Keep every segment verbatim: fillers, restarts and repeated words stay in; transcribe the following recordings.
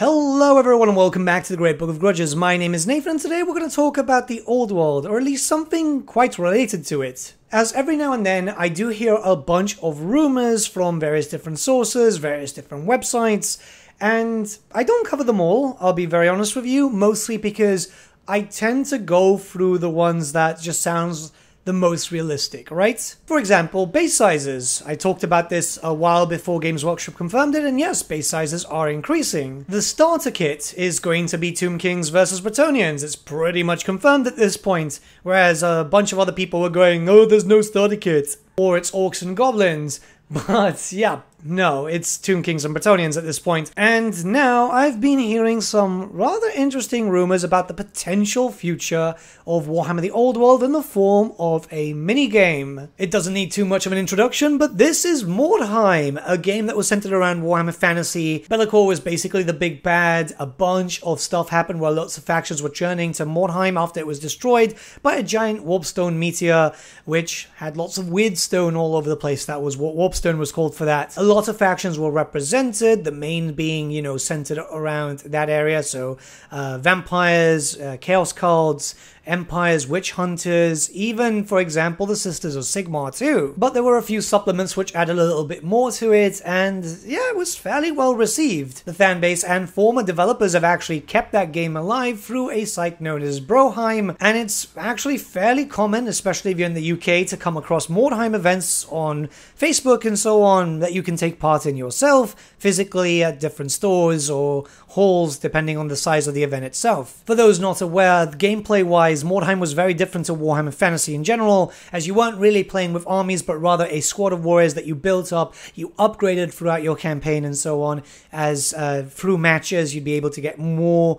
Hello everyone and welcome back to The Great Book of Grudges. My name is Nathan and today we're going to talk about the Old World, or at least something quite related to it. As every now and then I do hear a bunch of rumors from various different sources, various different websites, and I don't cover them all, I'll be very honest with you, mostly because I tend to go through the ones that just sounds the most realistic, right? For example, base sizes. I talked about this a while before Games Workshop confirmed it, and yes, base sizes are increasing. The starter kit is going to be Tomb Kings versus Bretonians. It's pretty much confirmed at this point, whereas a bunch of other people were going, oh, there's no starter kit, or it's Orcs and Goblins. But yeah, no, it's Tomb Kings and Bretonians at this point. And now I've been hearing some rather interesting rumors about the potential future of Warhammer the Old World in the form of a minigame. It doesn't need too much of an introduction, but this is Mordheim, a game that was centered around Warhammer Fantasy. Bellacore was basically the big bad. A bunch of stuff happened where lots of factions were churning to Mordheim after it was destroyed by a giant warpstone meteor, which had lots of weird stone all over the place. That was what warpstone Stone was called for that. A lot of factions were represented, the main being, you know, centered around that area. So uh, vampires, uh, chaos cults, empires, witch hunters, even, for example, the Sisters of Sigmar too. But there were a few supplements which added a little bit more to it, and yeah, it was fairly well received. The fan base and former developers have actually kept that game alive through a site known as Broheim, and it's actually fairly common, especially if you're in the U K, to come across Mordheim events on Facebook and so on that you can take part in yourself, physically at different stores or halls, depending on the size of the event itself. For those not aware, gameplay-wise, Mordheim was very different to Warhammer Fantasy in general, as you weren't really playing with armies but rather a squad of warriors that you built up, you upgraded throughout your campaign and so on, as uh, through matches you'd be able to get more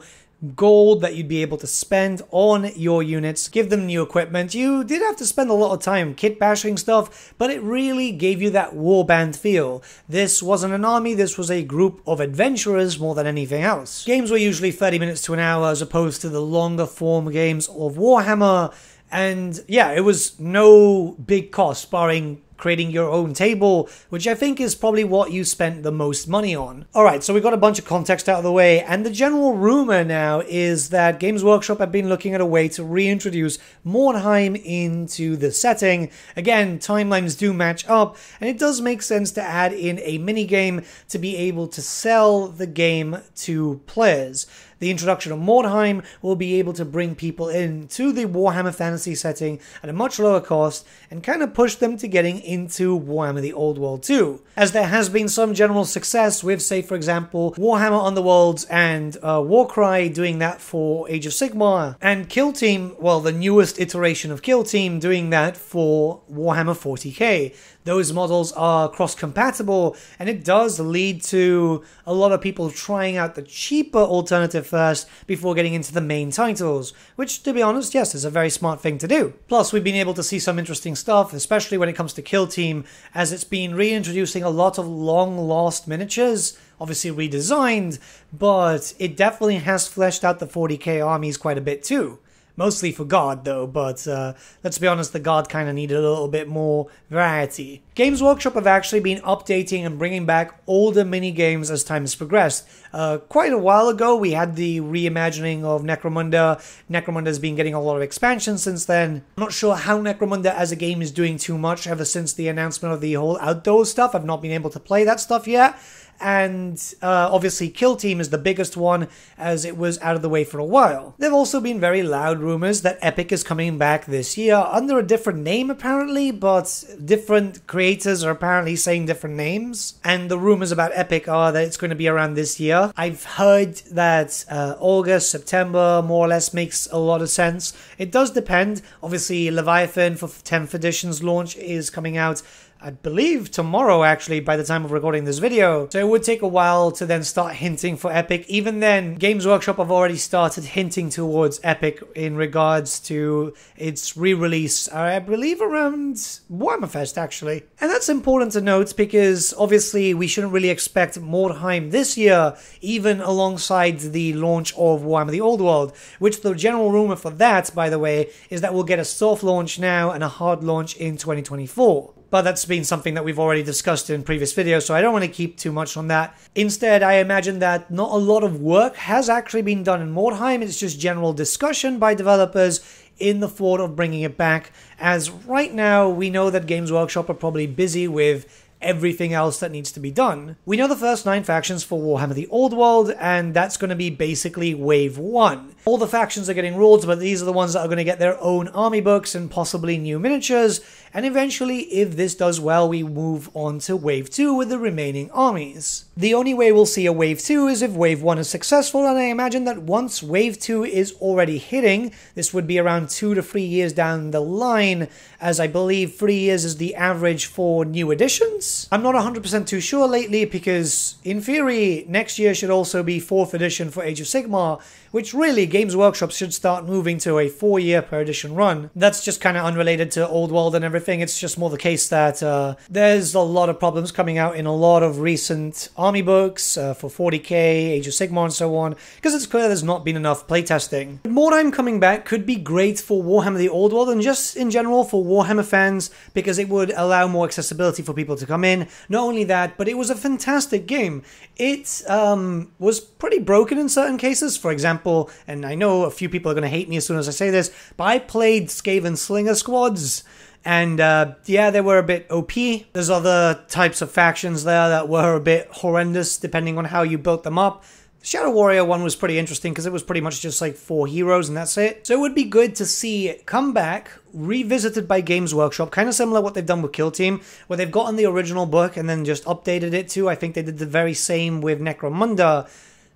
gold that you'd be able to spend on your units, give them new equipment. You did have to spend a lot of time kit bashing stuff, but it really gave you that warband feel. This wasn't an army, this was a group of adventurers more than anything else. Games were usually thirty minutes to an hour as opposed to the longer form games of Warhammer, and yeah, it was no big cost barring creating your own table, which I think is probably what you spent the most money on. Alright, so we got a bunch of context out of the way, and the general rumor now is that Games Workshop have been looking at a way to reintroduce Mordheim into the setting. Again, timelines do match up, and it does make sense to add in a minigame to be able to sell the game to players. The introduction of Mordheim will be able to bring people into the Warhammer Fantasy setting at a much lower cost and kind of push them to getting into Warhammer the Old World too. As there has been some general success with, say for example, Warhammer Underworlds and uh, Warcry doing that for Age of Sigmar, and Kill Team, well the newest iteration of Kill Team doing that for Warhammer forty K. Those models are cross-compatible, and it does lead to a lot of people trying out the cheaper alternative first before getting into the main titles, which, to be honest, yes, is a very smart thing to do. Plus, we've been able to see some interesting stuff, especially when it comes to Kill Team, as it's been reintroducing a lot of long-lost miniatures, obviously redesigned, but it definitely has fleshed out the forty K armies quite a bit too. Mostly for Guard, though, but uh, let's be honest, the Guard kind of needed a little bit more variety. Games Workshop have actually been updating and bringing back older minigames as time has progressed. Uh, quite a while ago, we had the reimagining of Necromunda. Necromunda's been getting a lot of expansion since then. I'm not sure how Necromunda as a game is doing too much ever since the announcement of the whole outdoor stuff. I've not been able to play that stuff yet. And uh, obviously Kill Team is the biggest one, as it was out of the way for a while. There have also been very loud rumors that Epic is coming back this year, under a different name apparently, but different creators are apparently saying different names. And the rumors about Epic are that it's going to be around this year. I've heard that uh, August, September more or less makes a lot of sense. It does depend. Obviously Leviathan for tenth edition's launch is coming out, I believe tomorrow actually, by the time of recording this video. So it would take a while to then start hinting for Epic. Even then, Games Workshop have already started hinting towards Epic in regards to its re-release, I believe around Warhammerfest actually. And that's important to note because obviously we shouldn't really expect Mordheim this year, even alongside the launch of Warhammer the Old World, which the general rumor for that, by the way, is that we'll get a soft launch now and a hard launch in twenty twenty-four. but that's been something that we've already discussed in previous videos, so I don't want to keep too much on that. Instead, I imagine that not a lot of work has actually been done in Mordheim. It's just general discussion by developers in the thought of bringing it back, as right now we know that Games Workshop are probably busy with everything else that needs to be done. We know the first nine factions for Warhammer the Old World, and that's going to be basically wave one. All the factions are getting rules, but these are the ones that are going to get their own army books and possibly new miniatures, and eventually, if this does well, we move on to wave two with the remaining armies. The only way we'll see a wave two is if wave one is successful, and I imagine that once wave two is already hitting, this would be around two to three years down the line, as I believe three years is the average for new editions. I'm not one hundred percent too sure lately, because in theory next year should also be fourth edition for Age of Sigmar, which really Games Workshop should start moving to a four year per edition run. That's just kind of unrelated to Old World and everything. It's just more the case that uh, there's a lot of problems coming out in a lot of recent army books uh, for forty K, Age of Sigmar and so on, because it's clear there's not been enough playtesting. Mordheim coming back could be great for Warhammer the Old World and just in general for Warhammer fans, because it would allow more accessibility for people to come in. Not only that, but it was a fantastic game. It um, was pretty broken in certain cases. For example, and I know a few people are going to hate me as soon as I say this, but I played Skaven Slinger Squads, and uh, yeah, they were a bit O P. There's other types of factions there that were a bit horrendous depending on how you built them up. The Shadow Warrior one was pretty interesting because it was pretty much just like four heroes and that's it. So it would be good to see it come back, revisited by Games Workshop, kind of similar to what they've done with Kill Team, where they've gotten the original book and then just updated it too. I think they did the very same with Necromunda.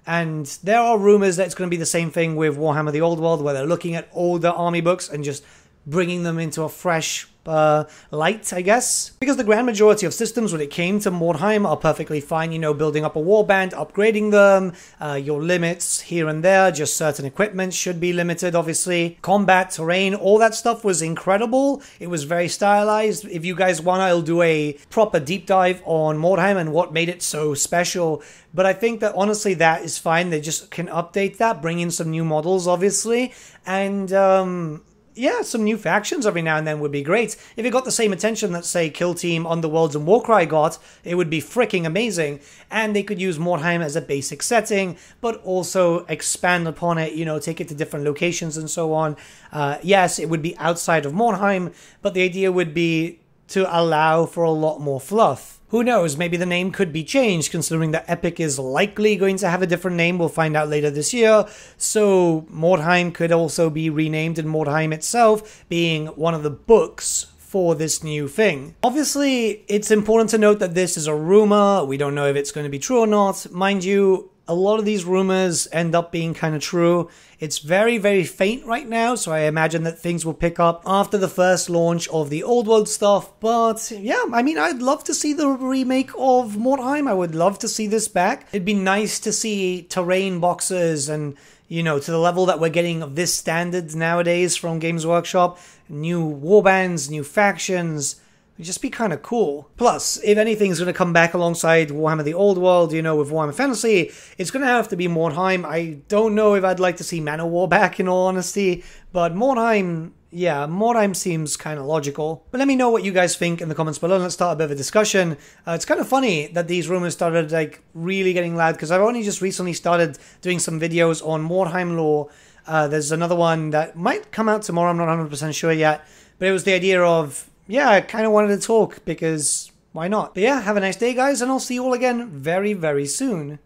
And there are rumors that it's going to be the same thing with Warhammer the Old World, where they're looking at older army books and just bringing them into a fresh uh, light, I guess. Because the grand majority of systems when it came to Mordheim are perfectly fine, you know, building up a warband, upgrading them, uh, your limits here and there, just certain equipment should be limited, obviously. Combat, terrain, all that stuff was incredible. It was very stylized. If you guys want, I'll do a proper deep dive on Mordheim and what made it so special. But I think that, honestly, that is fine. They just can update that, bring in some new models, obviously, and, um... yeah, some new factions every now and then would be great. If it got the same attention that, say, Kill Team, Underworlds, and Warcry got, it would be freaking amazing. And they could use Mordheim as a basic setting, but also expand upon it, you know, take it to different locations and so on. Uh, yes, it would be outside of Mordheim, but the idea would be to allow for a lot more fluff. Who knows, maybe the name could be changed, considering that Epic is likely going to have a different name. We'll find out later this year. So Mordheim could also be renamed, and Mordheim itself being one of the books for this new thing. Obviously, it's important to note that this is a rumor. We don't know if it's going to be true or not. Mind you, a lot of these rumors end up being kind of true. It's very, very faint right now, so I imagine that things will pick up after the first launch of the Old World stuff. But yeah, I mean, I'd love to see the remake of Mordheim. I would love to see this back. It'd be nice to see terrain boxes and, you know, to the level that we're getting of this standard nowadays from Games Workshop. New warbands, new factions. It'd just be kind of cool. Plus, if anything's going to come back alongside Warhammer the Old World, you know, with Warhammer Fantasy, it's going to have to be Mordheim. I don't know if I'd like to see Man of War back, in all honesty, but Mordheim, yeah, Mordheim seems kind of logical. But let me know what you guys think in the comments below, and let's start a bit of a discussion. Uh, it's kind of funny that these rumors started, like, really getting loud, because I've only just recently started doing some videos on Mordheim lore. Uh, there's another one that might come out tomorrow, I'm not one hundred percent sure yet, but it was the idea of... yeah, I kind of wanted to talk because why not? But yeah, have a nice day, guys, and I'll see you all again very, very soon.